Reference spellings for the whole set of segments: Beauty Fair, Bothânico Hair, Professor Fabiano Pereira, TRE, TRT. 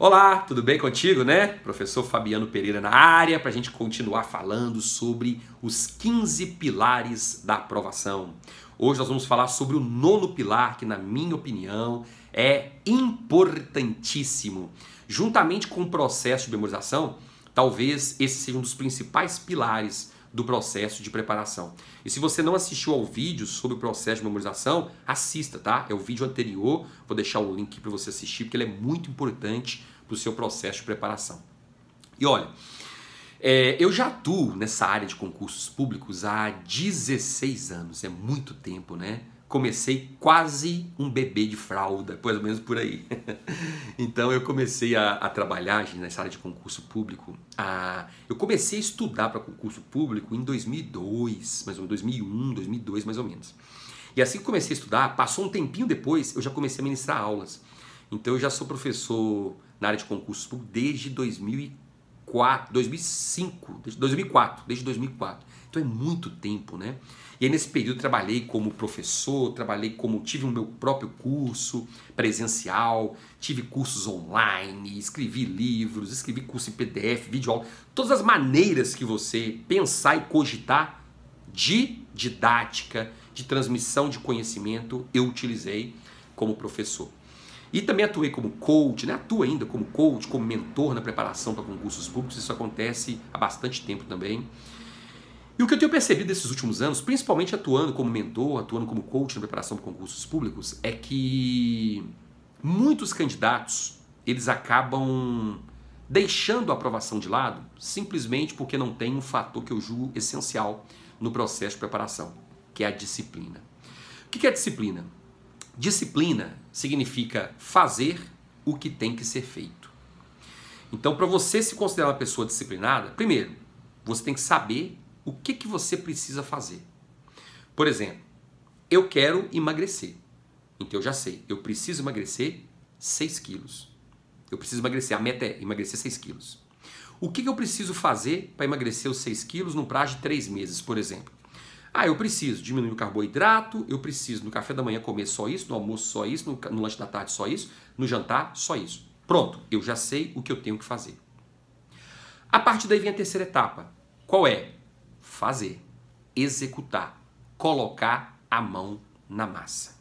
Olá, tudo bem contigo, né? Professor Fabiano Pereira na área para a gente continuar falando sobre os 15 pilares da aprovação. Hoje nós vamos falar sobre o 9º pilar, que na minha opinião é importantíssimo. Juntamente com o processo de memorização, talvez esse seja um dos principais pilares do processo de preparação. E se você não assistiu ao vídeo sobre o processo de memorização, assista, tá? É o vídeo anterior, vou deixar o link para você assistir, porque ele é muito importante para o seu processo de preparação. E olha, eu já atuo nessa área de concursos públicos há 16 anos, é muito tempo, né? Comecei quase um bebê de fralda, pelo menos por aí. Então eu comecei a trabalhar nessa área de concurso público. Eu comecei a estudar para concurso público em 2002, mais ou menos, 2001, 2002 mais ou menos. E assim que comecei a estudar, passou um tempinho depois, eu já comecei a ministrar aulas. Então eu já sou professor na área de concurso público desde 2004. Então é muito tempo, né? E aí nesse período trabalhei como professor, tive o meu próprio curso presencial, tive cursos online, escrevi livros, escrevi curso em PDF, videoaula, todas as maneiras que você pensar e cogitar de didática, de transmissão de conhecimento, eu utilizei como professor. E também atuei como coach, né? Atuo ainda como coach, como mentor na preparação para concursos públicos, isso acontece há bastante tempo também. E o que eu tenho percebido nesses últimos anos, principalmente atuando como mentor, atuando como coach na preparação para concursos públicos, é que muitos candidatos, eles acabam deixando a aprovação de lado simplesmente porque não tem um fator que eu julgo essencial no processo de preparação, que é a disciplina. O que é disciplina? Disciplina significa fazer o que tem que ser feito. Então, para você se considerar uma pessoa disciplinada, primeiro, você tem que saber o que você precisa fazer. Por exemplo, eu quero emagrecer. Então eu já sei, eu preciso emagrecer 6 quilos. Eu preciso emagrecer, a meta é emagrecer 6 quilos. O que eu preciso fazer para emagrecer os 6 quilos num prazo de 3 meses, por exemplo? Eu preciso diminuir o carboidrato, eu preciso no café da manhã comer só isso, no almoço só isso, no lanche da tarde só isso, no jantar só isso. Pronto, eu já sei o que eu tenho que fazer. A partir daí vem a terceira etapa. Qual é? Fazer, executar, colocar a mão na massa.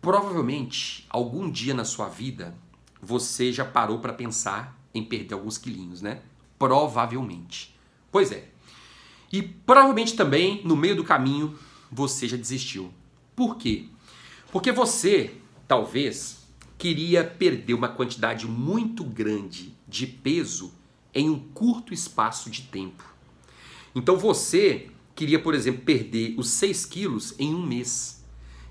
Provavelmente, algum dia na sua vida, você já parou para pensar em perder alguns quilinhos, né? Provavelmente. Pois é. E provavelmente também, no meio do caminho, você já desistiu. Por quê? Porque você, talvez, queria perder uma quantidade muito grande de peso em um curto espaço de tempo. Então você queria, por exemplo, perder os 6 quilos em um mês.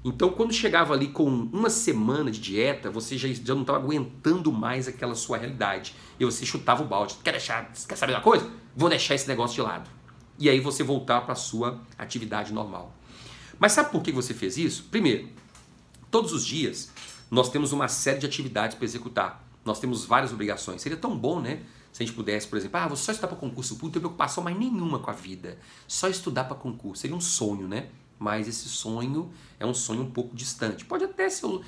Então quando chegava ali com uma semana de dieta, você já não estava aguentando mais aquela sua realidade. E você chutava o balde. Quer saber de uma coisa? Vou deixar esse negócio de lado. E aí você voltar para a sua atividade normal. Mas sabe por que você fez isso? Primeiro, todos os dias nós temos uma série de atividades para executar. Nós temos várias obrigações. Seria tão bom, né? Se a gente pudesse, por exemplo, vou só estudar para concurso público, não tem preocupação mais nenhuma com a vida. Só estudar para concurso. Seria um sonho, né? Mas esse sonho é um sonho um pouco distante. Pode até ser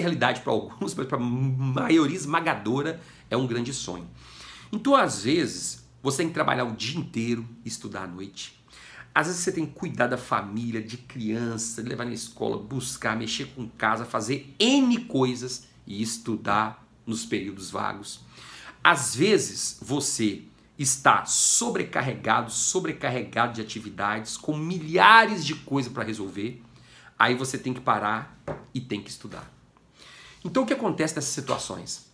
realidade para alguns, mas para a maioria esmagadora é um grande sonho. Então, às vezes, você tem que trabalhar o dia inteiro e estudar à noite. Às vezes você tem que cuidar da família, de criança, levar na escola, buscar, mexer com casa, fazer N coisas e estudar nos períodos vagos. Às vezes você está sobrecarregado de atividades, com milhares de coisas para resolver, aí você tem que parar e tem que estudar. Então o que acontece nessas situações?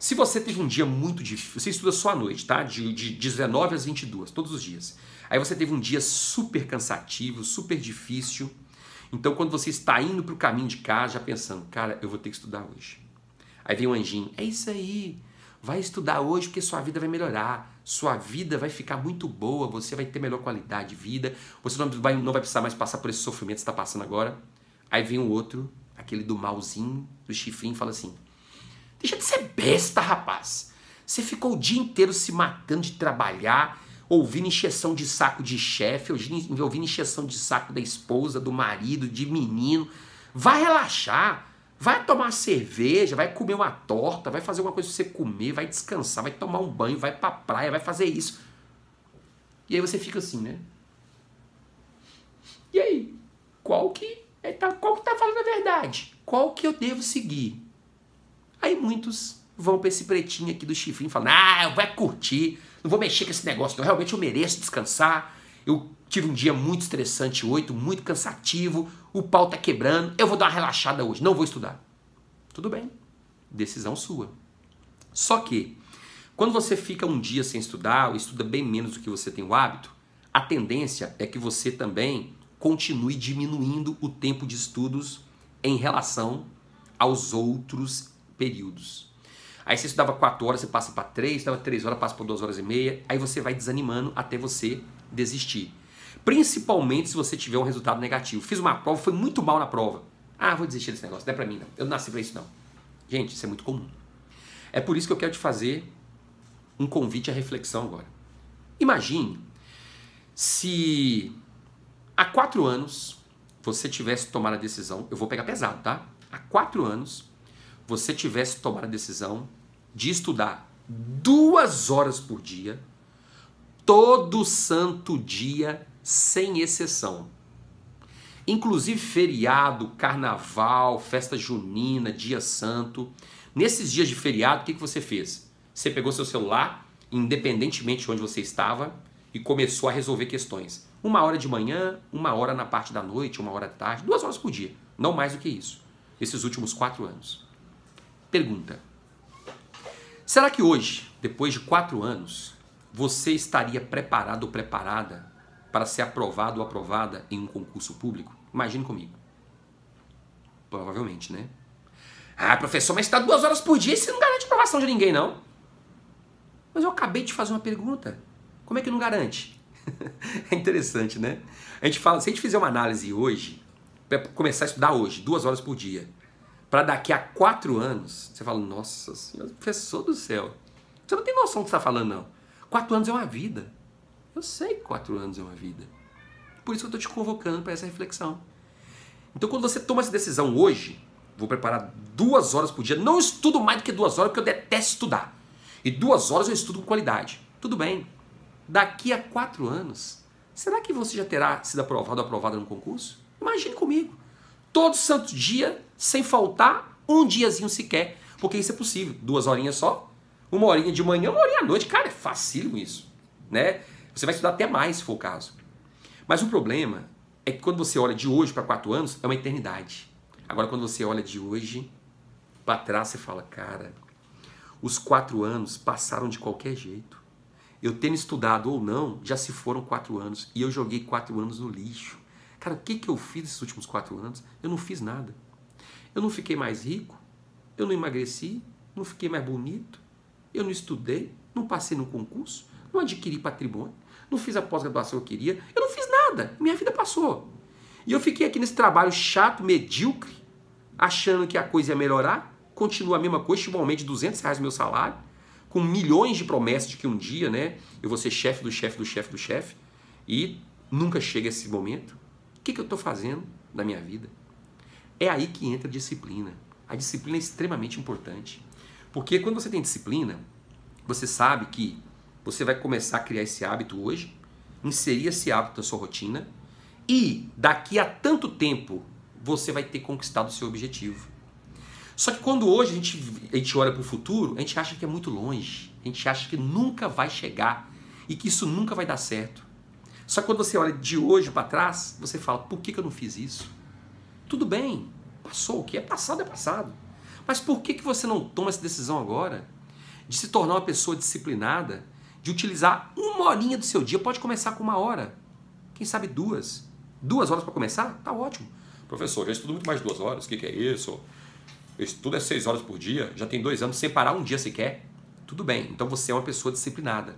Se você teve um dia muito difícil, você estuda só à noite, tá? De 19 às 22, todos os dias. Aí você teve um dia super cansativo, super difícil, então quando você está indo para o caminho de casa, já pensando, cara, eu vou ter que estudar hoje. Aí vem um anjinho, é isso aí. Vai estudar hoje porque sua vida vai melhorar, sua vida vai ficar muito boa, você vai ter melhor qualidade de vida, você não vai precisar mais passar por esse sofrimento que você está passando agora. Aí vem um outro, aquele do malzinho, do chifrinho, fala assim, deixa de ser besta, rapaz. Você ficou o dia inteiro se matando de trabalhar, ouvindo encheção de saco de chefe, ouvindo encheção de saco da esposa, do marido, de menino. Vai relaxar. Vai tomar cerveja, vai comer uma torta, vai fazer alguma coisa pra você comer, vai descansar, vai tomar um banho, vai pra praia, vai fazer isso. E aí você fica assim, né? E aí? Qual que tá falando a verdade? Qual que eu devo seguir? Aí muitos vão pra esse pretinho aqui do chifrinho, falando, ah, eu vou curtir, não vou mexer com esse negócio, não, realmente eu mereço descansar, eu tive um dia muito estressante hoje, muito cansativo, o pau tá quebrando, eu vou dar uma relaxada hoje, não vou estudar. Tudo bem, decisão sua. Só que, quando você fica um dia sem estudar, ou estuda bem menos do que você tem o hábito, a tendência é que você também continue diminuindo o tempo de estudos em relação aos outros períodos. Aí você estudava 4 horas, você passa para 3, estudava 3 horas, passa para 2 horas e meia, aí você vai desanimando até você desistir. Principalmente se você tiver um resultado negativo. Fiz uma prova, foi muito mal na prova. Ah, vou desistir desse negócio, não é para mim não, eu não nasci para isso não. Gente, isso é muito comum. É por isso que eu quero te fazer um convite à reflexão agora. Imagine se há 4 anos você tivesse tomado a decisão, eu vou pegar pesado, tá? Há 4 anos você tivesse tomado a decisão de estudar 2 horas por dia, todo santo dia, sem exceção. Inclusive feriado, carnaval, festa junina, dia santo. Nesses dias de feriado, o que você fez? Você pegou seu celular, independentemente de onde você estava, e começou a resolver questões. 1 hora de manhã, 1 hora na parte da noite, 1 hora da tarde, 2 horas por dia. Não mais do que isso. Esses últimos 4 anos. Pergunta. Será que hoje, depois de 4 anos, você estaria preparado ou preparada para ser aprovado ou aprovada em um concurso público? Imagine comigo. Provavelmente, né? Ah, professor, mas está 2 horas por dia e você não garante aprovação de ninguém, não. Mas eu acabei de fazer uma pergunta. Como é que não garante? É interessante, né? A gente fala, se a gente fizer uma análise hoje, para começar a estudar hoje, 2 horas por dia, para daqui a 4 anos, você fala, nossa senhora, professor do céu, você não tem noção do que você está falando, não. 4 anos é uma vida. Eu sei que 4 anos é uma vida. Por isso que eu estou te convocando para essa reflexão. Então, quando você toma essa decisão hoje, vou preparar 2 horas por dia, não estudo mais do que 2 horas, porque eu detesto estudar. E 2 horas eu estudo com qualidade. Tudo bem. Daqui a 4 anos, será que você já terá sido aprovado ou aprovada no concurso? Imagine comigo. Todo santo dia, sem faltar um diazinho sequer. Porque isso é possível. 2 horinhas só, 1 horinha de manhã, 1 horinha à noite. Cara, é facílimo isso, né? Você vai estudar até mais, se for o caso. Mas o problema é que quando você olha de hoje para 4 anos, é uma eternidade. Agora, quando você olha de hoje para trás, você fala, cara, os 4 anos passaram de qualquer jeito. Eu tendo estudado ou não, já se foram 4 anos. E eu joguei 4 anos no lixo. Cara, o que eu fiz esses últimos 4 anos? Eu não fiz nada. Eu não fiquei mais rico, eu não emagreci, não fiquei mais bonito, eu não estudei, não passei no concurso, não adquiri patrimônio, não fiz a pós-graduação que eu queria, eu não fiz nada, minha vida passou. E eu fiquei aqui nesse trabalho chato, medíocre, achando que a coisa ia melhorar, continua a mesma coisa, tipo um aumento de R$200 do meu salário, com milhões de promessas de que um dia, né, eu vou ser chefe do chefe do chefe do chefe, e nunca chega esse momento. O que eu estou fazendo da minha vida? É aí que entra a disciplina. A disciplina é extremamente importante. Porque quando você tem disciplina, você sabe que você vai começar a criar esse hábito hoje, inserir esse hábito na sua rotina, e daqui a tanto tempo você vai ter conquistado o seu objetivo. Só que quando hoje a gente olha para o futuro, a gente acha que é muito longe, a gente acha que nunca vai chegar e que isso nunca vai dar certo. Só que quando você olha de hoje para trás, você fala, por que eu não fiz isso? Tudo bem, passou, o que é passado. Mas por que você não toma essa decisão agora de se tornar uma pessoa disciplinada, de utilizar 1 horinha do seu dia? Pode começar com 1 hora, quem sabe 2. 2 horas para começar? Tá ótimo. Professor, já estudo muito mais de 2 horas, o que é isso? Eu estudo é 6 horas por dia, já tem 2 anos, sem parar um dia sequer. Tudo bem, então você é uma pessoa disciplinada.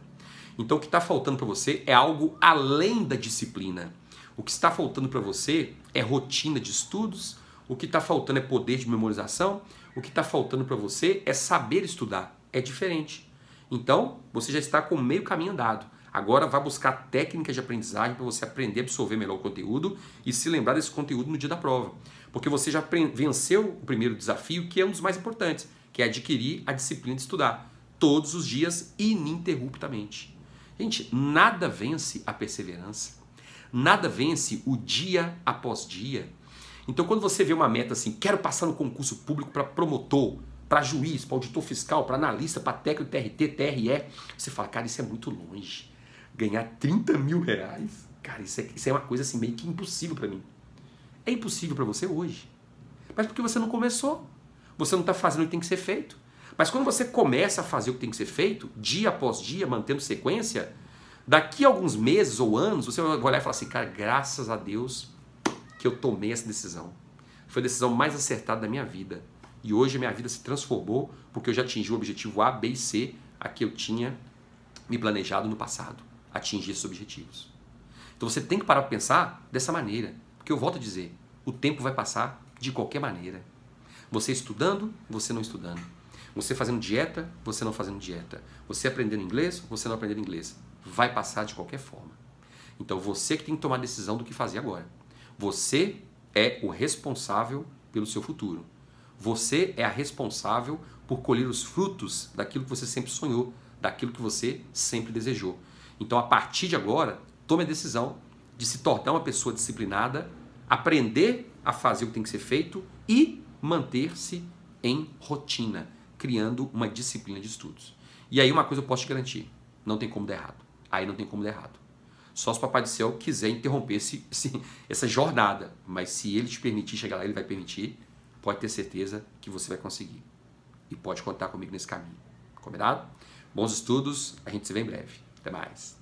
Então o que está faltando para você é algo além da disciplina. O que está faltando para você é rotina de estudos, o que está faltando é poder de memorização, o que está faltando para você é saber estudar. É diferente. Então você já está com meio caminho andado. Agora vai buscar técnicas de aprendizagem para você aprender a absorver melhor o conteúdo e se lembrar desse conteúdo no dia da prova. porque você já venceu o primeiro desafio, que é um dos mais importantes, que é adquirir a disciplina de estudar todos os dias, ininterruptamente. Gente, nada vence a perseverança, nada vence o dia após dia. Então, quando você vê uma meta assim, quero passar no concurso público para promotor, para juiz, para auditor fiscal, para analista, para técnico, TRT, TRE, você fala, cara, isso é muito longe. Ganhar 30 mil reais, cara, isso é uma coisa assim meio que impossível para mim. É impossível para você hoje. Mas porque você não começou. Você não está fazendo o que tem que ser feito. Mas quando você começa a fazer o que tem que ser feito, dia após dia, mantendo sequência, daqui a alguns meses ou anos, você vai olhar e falar assim, cara, graças a Deus que eu tomei essa decisão. Foi a decisão mais acertada da minha vida. E hoje a minha vida se transformou porque eu já atingi o objetivo A, B e C a que eu tinha me planejado no passado. Atingir esses objetivos. Então você tem que parar para pensar dessa maneira. Porque eu volto a dizer, o tempo vai passar de qualquer maneira. Você estudando, você não estudando. Você fazendo dieta, você não fazendo dieta. Você aprendendo inglês, você não aprendendo inglês. Vai passar de qualquer forma. Então você que tem que tomar a decisão do que fazer agora. Você é o responsável pelo seu futuro. Você é a responsável por colher os frutos daquilo que você sempre sonhou, daquilo que você sempre desejou. Então, a partir de agora, tome a decisão de se tornar uma pessoa disciplinada, aprender a fazer o que tem que ser feito e manter-se em rotina, criando uma disciplina de estudos. E aí, uma coisa eu posso te garantir, não tem como dar errado. Aí não tem como dar errado. Só se o Papai do Céu quiser interromper essa jornada. Mas se ele te permitir chegar lá, ele vai permitir. Pode ter certeza que você vai conseguir. E pode contar comigo nesse caminho. Combinado? Bons estudos. A gente se vê em breve. Até mais.